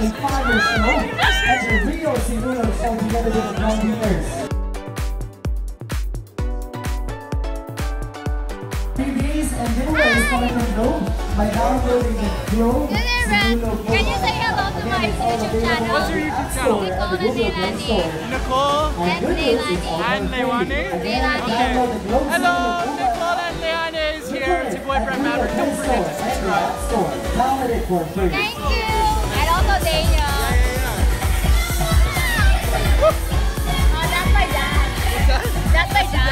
a fire show as the Rio Seguros song together with the Mountaineers. Freebies and giveaways coming from Globe by downloading the Globe Seguros mobile. Can you say hello to my YouTube channel? What's your YouTube channel? Nicole and Neilani. And Neilani? Neilani. Okay. Hello, Nicole and Neilani is here. It's your boy Brad Maverick. Don't forget to subscribe. Thank you. And also Daniel. Oh, that's my dad. That's my dad.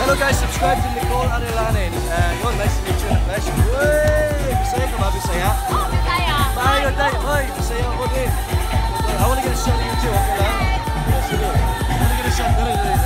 Hello guys, subscribe to Nicole and Neilani. You're nice to meet you. Nice to meet you. Hey, Bisaya, come on, Bisaya. Oh, Bisaya. Bye, good day. Bye, Bisaya. Okay. I want to get a shot of you too, okay? Yes, you do. I want to get a shot of you too.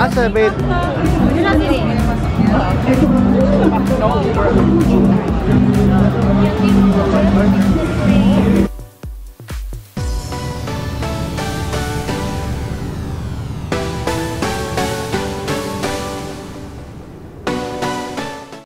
Asa, babe.